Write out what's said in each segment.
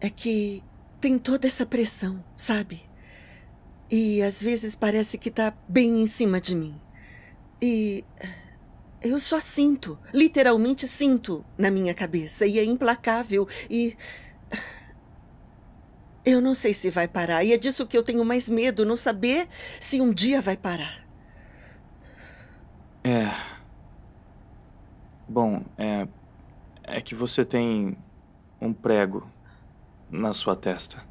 É que tem toda essa pressão, sabe? E às vezes parece que tá bem em cima de mim. E eu só sinto, literalmente sinto na minha cabeça, e é implacável, e... eu não sei se vai parar, e é disso que eu tenho mais medo, não saber se um dia vai parar. É... Bom, é que você tem um prego na sua testa.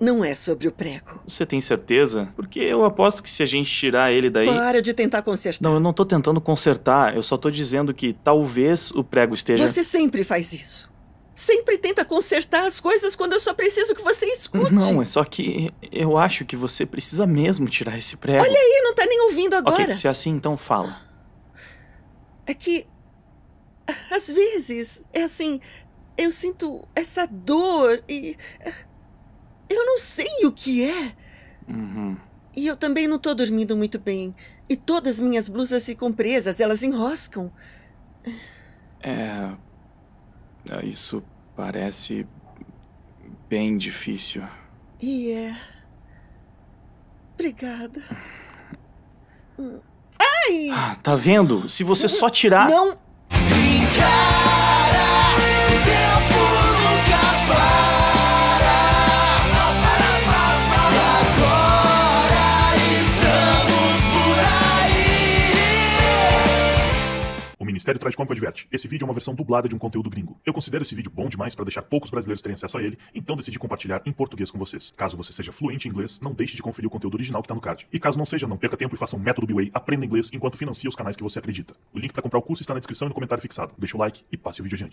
Não é sobre o prego. Você tem certeza? Porque eu aposto que se a gente tirar ele daí... Para de tentar consertar. Não, eu não tô tentando consertar. Eu só tô dizendo que talvez o prego esteja... Você sempre faz isso. Sempre tenta consertar as coisas quando eu só preciso que você escute. Não, é só que eu acho que você precisa mesmo tirar esse prego. Olha aí, não tá nem ouvindo agora. Ok, se é assim, então fala. É que... às vezes, é assim... eu sinto essa dor e... eu não sei o que é. Uhum. E eu também não tô dormindo muito bem. E todas minhas blusas ficam presas, elas enroscam. Isso parece bem difícil. Obrigada. Ai! Ah, tá vendo? Se você só tirar... Não! Encara, tempo nunca para. O Ministério Tragicômico adverte. Esse vídeo é uma versão dublada de um conteúdo gringo. Eu considero esse vídeo bom demais para deixar poucos brasileiros terem acesso a ele, então decidi compartilhar em português com vocês. Caso você seja fluente em inglês, não deixe de conferir o conteúdo original que tá no card. E caso não seja, não perca tempo e faça um método Beway, aprenda inglês enquanto financia os canais que você acredita. O link para comprar o curso está na descrição e no comentário fixado. Deixa o like e passe o vídeo adiante.